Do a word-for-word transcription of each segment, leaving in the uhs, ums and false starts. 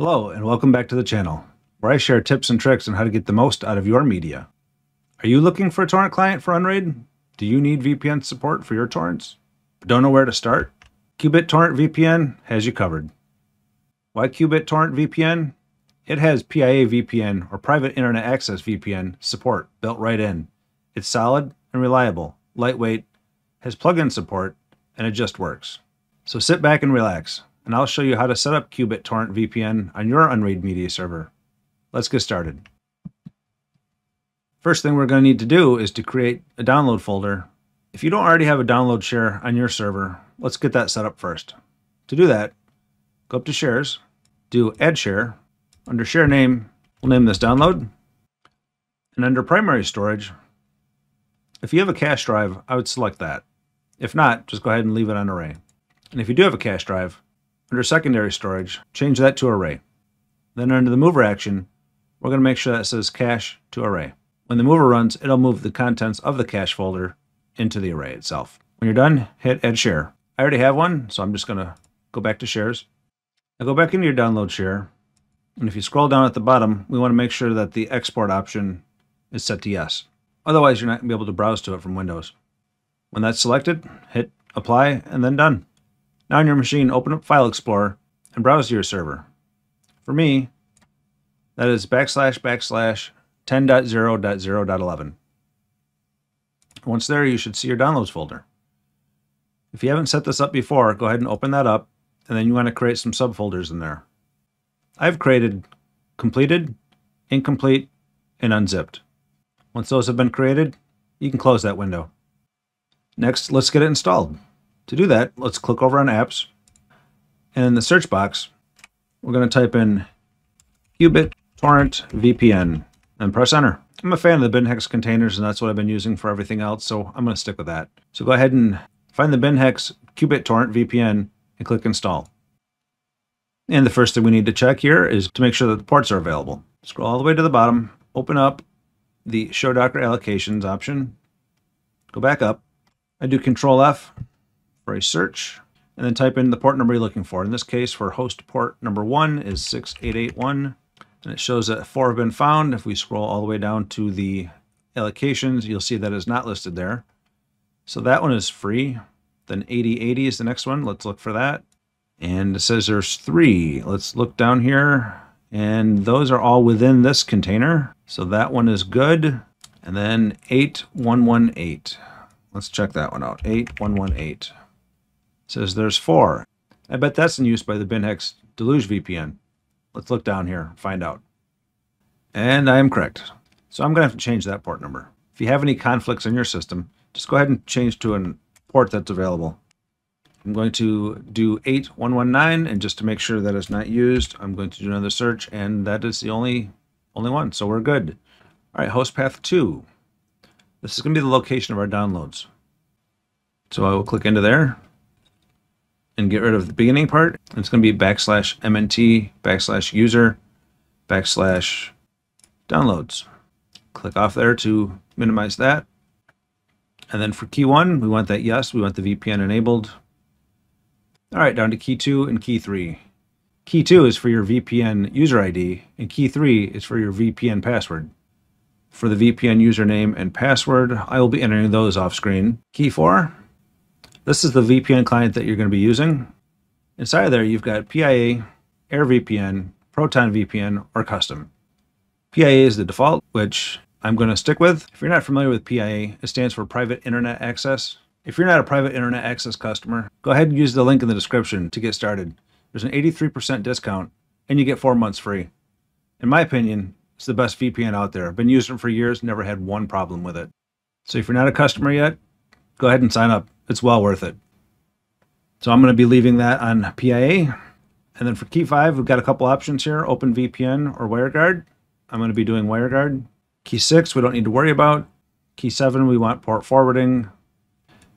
Hello, and welcome back to the channel, where I share tips and tricks on how to get the most out of your media. Are you looking for a torrent client for Unraid? Do you need V P N support for your torrents, but don't know where to start? qBittorrent V P N has you covered. Why qBittorrent V P N? It has P I A V P N, or Private Internet Access V P N, support built right in. It's solid and reliable, lightweight, has plugin support, and it just works. So sit back and relax, and I'll show you how to set up qBittorrent V P N on your Unraid media server. Let's get started. First thing we're going to need to do is to create a download folder. If you don't already have a download share on your server, let's get that set up first. To do that, go up to shares, do add share. Under share name, we'll name this download. And under primary storage, if you have a cache drive, I would select that. If not, just go ahead and leave it on array. And if you do have a cache drive, under secondary storage, change that to array. Then under the mover action, we're going to make sure that says cache to array. When the mover runs, it'll move the contents of the cache folder into the array itself. When you're done, hit add share. I already have one, so I'm just going to go back to shares. Now go back into your download share, and if you scroll down at the bottom, we want to make sure that the export option is set to yes. Otherwise, you're not going to be able to browse to it from Windows. When that's selected, hit apply, and then done. Now on your machine, open up File Explorer and browse to your server. For me, that is backslash backslash ten dot zero dot zero dot eleven. Once there, you should see your downloads folder. If you haven't set this up before, go ahead and open that up, and then you want to create some subfolders in there. I've created completed, incomplete, and unzipped. Once those have been created, you can close that window. Next, let's get it installed. To do that, let's click over on Apps, and in the search box, we're going to type in qBittorrent V P N and press enter. I'm a fan of the BinHex containers, and that's what I've been using for everything else, so I'm going to stick with that. So go ahead and find the BinHex qBittorrent V P N and click install. And the first thing we need to check here is to make sure that the ports are available. Scroll all the way to the bottom, open up the Show Docker Allocations option, go back up. I do Control F for a search, and then type in the port number you're looking for. In this case, for host port number one is six eight eight one, and it shows that four have been found. If we scroll all the way down to the allocations, you'll see that is not listed there. So that one is free. Then eighty eighty is the next one. Let's look for that. And it says there's three. Let's look down here, and those are all within this container. So that one is good. And then eight one one eight. Let's check that one out, eight one one eight. Says there's four. I bet that's in use by the BinHex Deluge V P N. Let's look down here, find out. And I am correct. So I'm going to have to change that port number. If you have any conflicts in your system, just go ahead and change to a port that's available. I'm going to do eight one one nine, and just to make sure that it's not used, I'm going to do another search, and that is the only, only one, so we're good. All right, host path two. This is going to be the location of our downloads. So I will click into there and get rid of the beginning part. It's going to be backslash mnt backslash user backslash downloads. Click off there to minimize that. And then for key one, we want that yes, we want the V P N enabled. All right, down to key two and key three. Key two is for your V P N user I D, and key three is for your V P N password. For the V P N username and password, I will be entering those off screen. Key four. This is the V P N client that you're going to be using. Inside of there, you've got P I A, AirVPN, ProtonVPN, or Custom. P I A is the default, which I'm going to stick with. If you're not familiar with P I A, it stands for Private Internet Access. If you're not a Private Internet Access customer, go ahead and use the link in the description to get started. There's an eighty-three percent discount, and you get four months free. In my opinion, it's the best V P N out there. I've been using it for years, never had one problem with it. So if you're not a customer yet, go ahead and sign up. It's well worth it. So I'm going to be leaving that on P I A. And then for key five, we've got a couple options here, OpenVPN or WireGuard. I'm going to be doing WireGuard. Key six, we don't need to worry about. Key seven, we want port forwarding.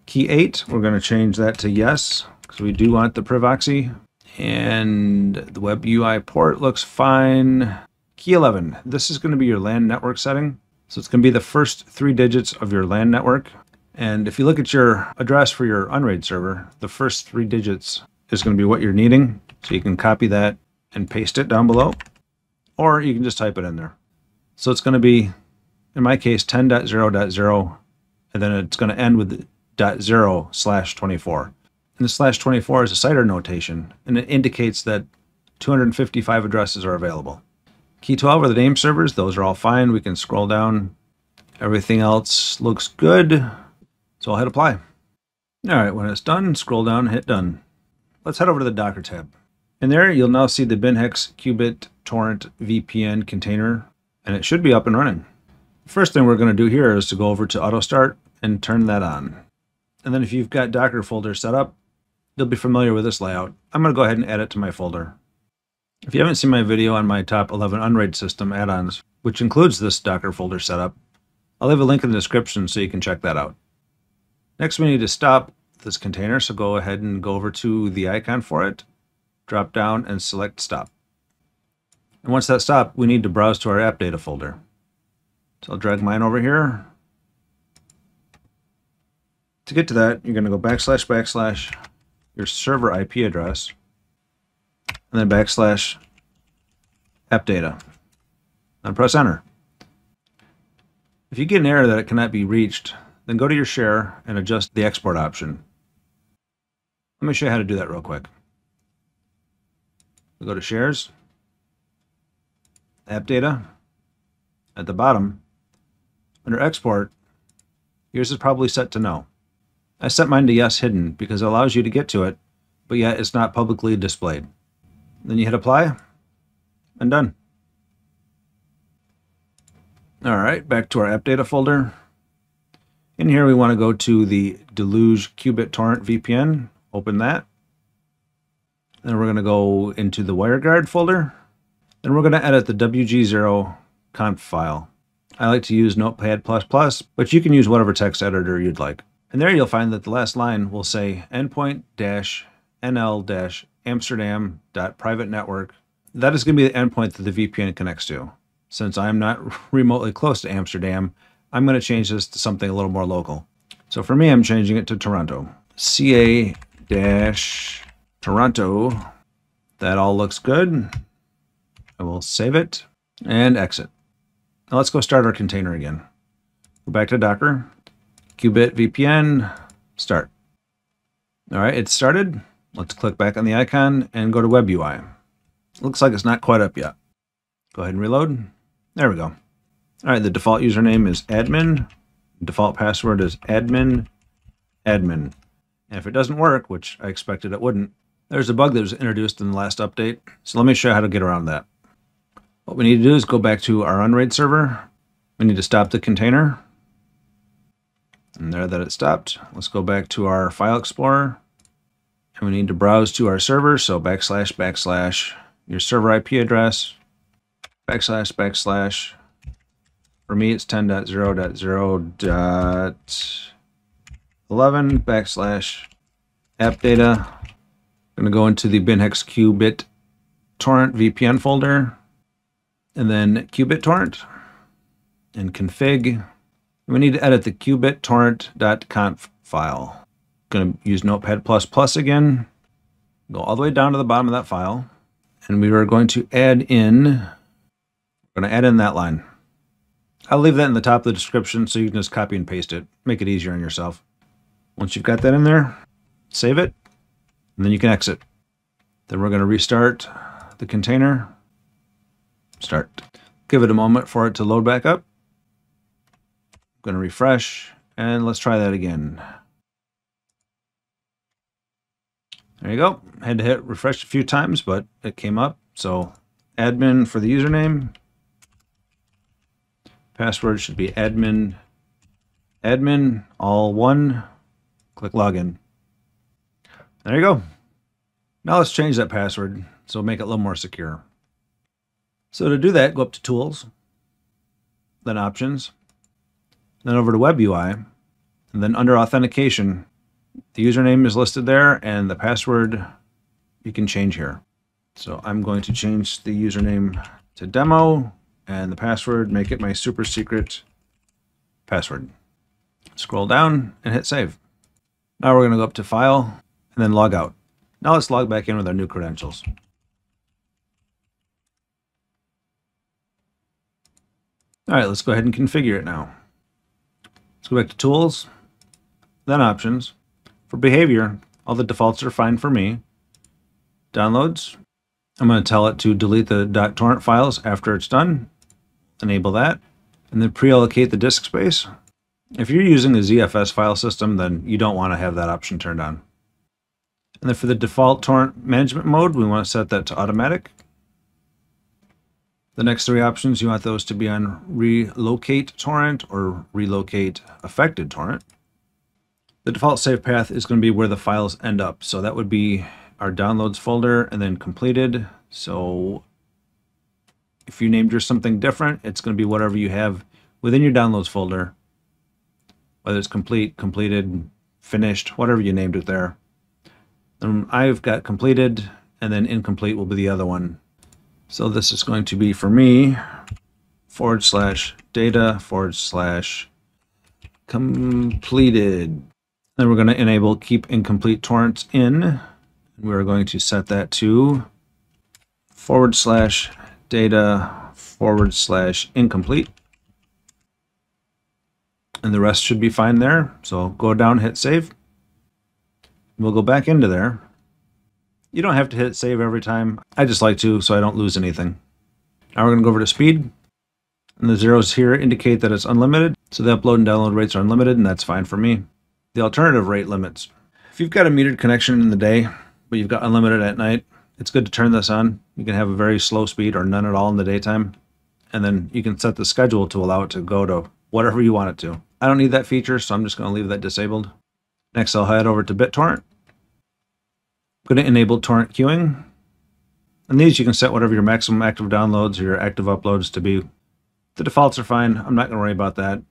Key eight, we're going to change that to yes, because we do want the Privoxy. And the web U I port looks fine. Key eleven, this is going to be your LAN network setting. So it's going to be the first three digits of your LAN network. And if you look at your address for your Unraid server, the first three digits is going to be what you're needing. So you can copy that and paste it down below, or you can just type it in there. So it's going to be, in my case, ten dot zero dot zero, and then it's going to end with dot zero slash twenty-four. And the slash twenty-four is a C I D R notation, and it indicates that two hundred fifty-five addresses are available. key twelve are the name servers. Those are all fine. We can scroll down. Everything else looks good. So I'll hit apply. All right, when it's done, scroll down, hit done. Let's head over to the Docker tab. In there, you'll now see the BinHex qBittorrent V P N container, and it should be up and running. The first thing we're going to do here is to go over to auto start and turn that on. And then if you've got Docker folder set up, you'll be familiar with this layout. I'm going to go ahead and add it to my folder. If you haven't seen my video on my top eleven Unraid system add-ons, which includes this Docker folder setup, I'll leave a link in the description so you can check that out. Next, we need to stop this container, so go ahead and go over to the icon for it, drop down and select stop. And once that's stopped, we need to browse to our app data folder. So I'll drag mine over here. To get to that, you're going to go backslash backslash your server I P address, and then backslash app data, and press enter. If you get an error that it cannot be reached, then go to your share and adjust the export option. Let me show you how to do that real quick. We'll go to shares, app data. At the bottom, under export, yours is probably set to no. I set mine to yes hidden because it allows you to get to it, but yet it's not publicly displayed. Then you hit apply, and done. All right, back to our app data folder. In here, we want to go to the Deluge qBittorrent V P N, open that. Then we're going to go into the WireGuard folder. Then we're going to edit the W G zero conf file. I like to use Notepad plus plus, but you can use whatever text editor you'd like. And there you'll find that the last line will say endpoint dash N L dash Amsterdam dot private network. That is going to be the endpoint that the V P N connects to. Since I'm not remotely close to Amsterdam, I'm going to change this to something a little more local. So for me, I'm changing it to Toronto. C A dash Toronto. That all looks good. I will save it and exit. Now let's go start our container again. Go back to Docker, qBit V P N, start. All right, it's started. Let's click back on the icon and go to Web U I. Looks like it's not quite up yet. Go ahead and reload. There we go. All right, the default username is admin. The default password is admin, admin. And if it doesn't work, which I expected it wouldn't, there's a bug that was introduced in the last update. So let me show you how to get around that. What we need to do is go back to our Unraid server. We need to stop the container. And there that it stopped. Let's go back to our file explorer. And we need to browse to our server. So backslash, backslash, your server I P address. Backslash, backslash. For me, it's ten dot zero dot zero dot eleven. Backslash app data. I'm going to go into the BinHex qBittorrent V P N folder. And then qBittorrent and config. We need to edit the qBittorrent dot conf file. Going to use Notepad plus plus again. Go all the way down to the bottom of that file. And we are going to add in, we're going to add in that line. I'll leave that in the top of the description so you can just copy and paste it. Make it easier on yourself. Once you've got that in there, save it, and then you can exit. Then we're going to restart the container. Start. Give it a moment for it to load back up. I'm going to refresh, and let's try that again. There you go. I had to hit refresh a few times, but it came up. So admin for the username. Password should be admin, admin, all one. Click login. There you go. Now let's change that password, so make it a little more secure. So to do that, go up to Tools, then Options, then over to Web U I, and then under Authentication, the username is listed there, and the password you can change here. So I'm going to change the username to Demo, and the password, make it my super secret password. Scroll down and hit Save. Now we're going to go up to File, and then Log Out. Now let's log back in with our new credentials. All right, let's go ahead and configure it now. Let's go back to Tools, then Options. For Behavior, all the defaults are fine for me. Downloads, I'm going to tell it to delete the .torrent files after it's done. Enable that, and then pre-allocate the disk space. If you're using a Z F S file system, then you don't want to have that option turned on. And then for the default torrent management mode, we want to set that to automatic. The next three options, you want those to be on relocate torrent or relocate affected torrent. The default save path is going to be where the files end up. So that would be our downloads folder and then completed. So if you named yours something different, it's going to be whatever you have within your downloads folder, whether it's complete, completed, finished, whatever you named it there. Then I've got completed, and then incomplete will be the other one. So this is going to be for me, forward slash data, forward slash completed. Then we're going to enable keep incomplete torrents in. We're going to set that to forward slash data, forward slash incomplete. And the rest should be fine there. So go down, hit save. We'll go back into there. You don't have to hit save every time. I just like to, so I don't lose anything. Now we're going to go over to speed. And the zeros here indicate that it's unlimited. So the upload and download rates are unlimited, and that's fine for me. The alternative rate limits. If you've got a metered connection in the day, but you've got unlimited at night, it's good to turn this on. You can have a very slow speed or none at all in the daytime. And then you can set the schedule to allow it to go to whatever you want it to. I don't need that feature, so I'm just going to leave that disabled. Next, I'll head over to BitTorrent. I'm going to enable torrent queuing. And these, you can set whatever your maximum active downloads or your active uploads to be. The defaults are fine. I'm not going to worry about that.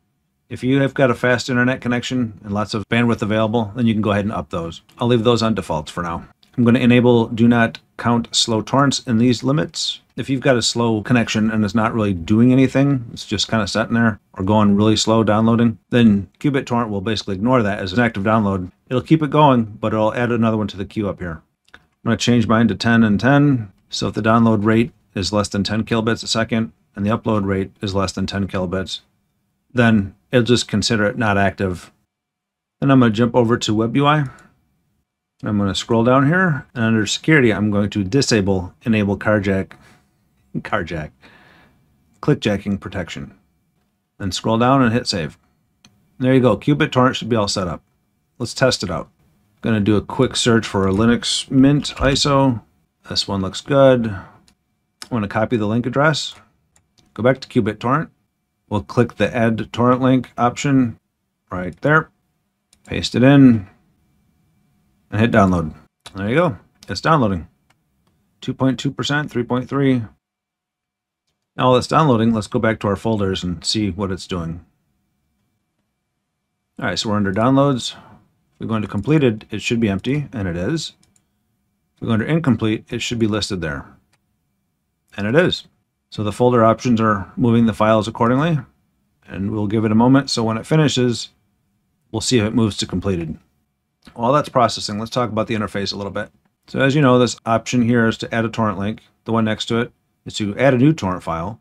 If you have got a fast internet connection and lots of bandwidth available, then you can go ahead and up those. I'll leave those on defaults for now. I'm going to enable do not count slow torrents in these limits. If you've got a slow connection and it's not really doing anything, it's just kind of sitting there or going really slow downloading, then qBittorrent will basically ignore that as an active download. It'll keep it going, but it'll add another one to the queue up here. I'm going to change mine to ten and ten. So if the download rate is less than ten kilobits a second and the upload rate is less than ten kilobits, then it'll just consider it not active. Then I'm going to jump over to WebUI. I'm going to scroll down here, and under security, I'm going to disable enable carjack, carjack, clickjacking protection. Then scroll down and hit save. And there you go. qBittorrent should be all set up. Let's test it out. I'm going to do a quick search for a Linux Mint I S O. This one looks good. I'm going to copy the link address. Go back to qBittorrent. We'll click the add torrent link option right there. Paste it in. And hit download. There you go. It's downloading. two point two percent, three point three. Now while it's downloading, let's go back to our folders and see what it's doing. All right, so we're under downloads. If we go into completed, it should be empty, and it is. If we go under incomplete, it should be listed there. And it is. So the folder options are moving the files accordingly, and we'll give it a moment. So when it finishes, we'll see if it moves to completed. While that's processing, let's talk about the interface a little bit. So as you know, this option here is to add a torrent link. The one next to it is to add a new torrent file,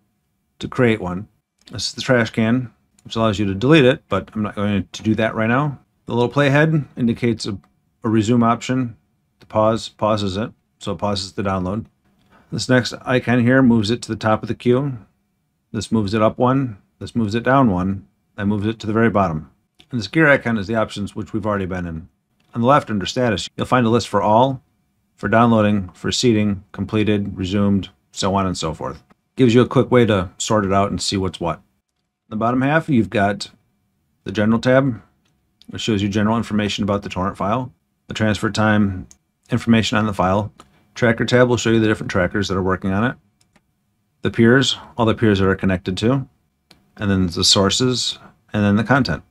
to create one. This is the trash can, which allows you to delete it, but I'm not going to do that right now. The little playhead indicates a, a resume option. The pause pauses it, so it pauses the download. This next icon here moves it to the top of the queue. This moves it up one. This moves it down one. That moves it to the very bottom. And this gear icon is the options which we've already been in. On the left under status, you'll find a list for all, for downloading, for seeding, completed, resumed, so on and so forth. Gives you a quick way to sort it out and see what's what. In the bottom half, you've got the general tab, which shows you general information about the torrent file, the transfer time, information on the file. Tracker tab will show you the different trackers that are working on it, the peers, all the peers that are connected to, and then the sources, and then the content.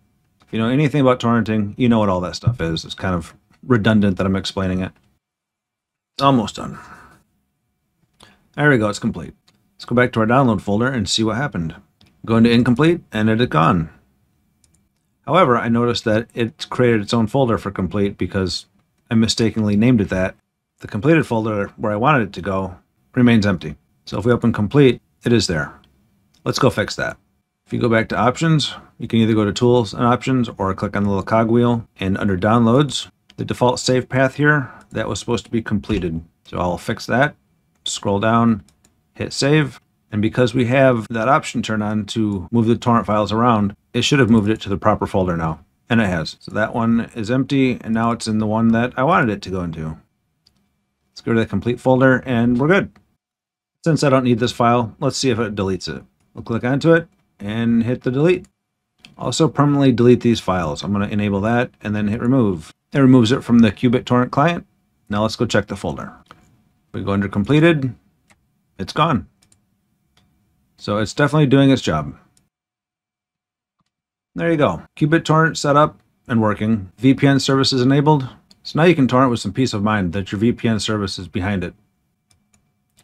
If you know anything about torrenting, you know what all that stuff is. It's kind of redundant that I'm explaining it. It's almost done. There we go, it's complete. Let's go back to our download folder and see what happened. Go into incomplete, and it had gone. However, I noticed that it created its own folder for complete because I mistakenly named it that. The completed folder where I wanted it to go remains empty. So if we open complete, it is there. Let's go fix that. If you go back to options, you can either go to tools and options or click on the little cogwheel, and under downloads, the default save path here, that was supposed to be completed. So I'll fix that, scroll down, hit save. And because we have that option turned on to move the torrent files around, it should have moved it to the proper folder now. And it has. So that one is empty, and now it's in the one that I wanted it to go into. Let's go to the complete folder, and we're good. Since I don't need this file, let's see if it deletes it. We'll click onto it and hit the delete. Also permanently delete these files. I'm going to enable that and then hit remove. It removes it from the qBittorrent client. Now let's go check the folder. We go under completed. It's gone. So it's definitely doing its job. There you go. qBittorrent set up and working. V P N service is enabled. So now you can torrent with some peace of mind that your V P N service is behind it.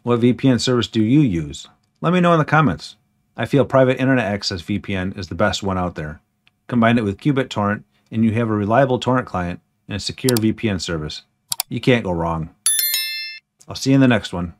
What V P N service do you use? Let me know in the comments. I feel Private Internet Access V P N is the best one out there. Combine it with qBittorrent and you have a reliable torrent client and a secure V P N service. You can't go wrong. I'll see you in the next one.